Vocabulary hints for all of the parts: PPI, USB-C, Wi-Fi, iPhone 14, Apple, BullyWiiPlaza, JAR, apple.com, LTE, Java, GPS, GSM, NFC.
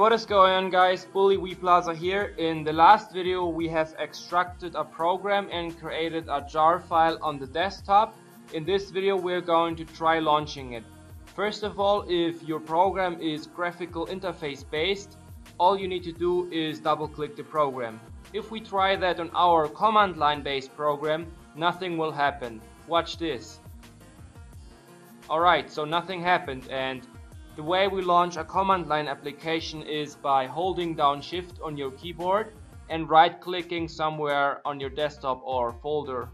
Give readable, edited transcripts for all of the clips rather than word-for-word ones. what is going on, guys? BullyWiiPlaza here. In the last video we have extracted a program and created a JAR file on the desktop. In this video we're going to try launching it. First of all, if your program is graphical interface based, all you need to do is double click the program. If we try that on our command line based program, nothing will happen. Watch this. Alright, so nothing happened, and the way we launch a command line application is by holding down Shift on your keyboard and right clicking somewhere on your desktop or folder.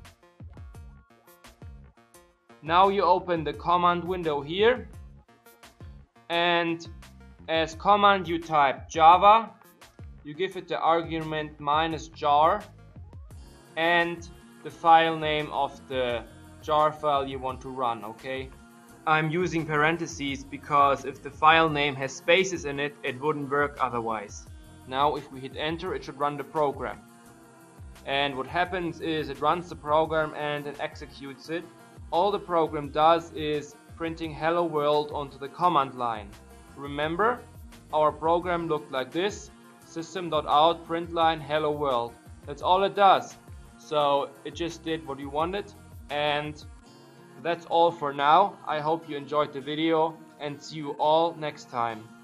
Now you open the command window here, and as command you type Java, you give it the argument -jar and the file name of the jar file you want to run, okay? I'm using parentheses because if the file name has spaces in it, it wouldn't work otherwise. Now if we hit enter, it should run the program. And what happens is it runs the program and it executes it. All the program does is printing hello world onto the command line. Remember, our program looked like this: system.out println hello world. That's all it does. So it just did what you wanted, and that's all for now. I hope you enjoyed the video, and see you all next time.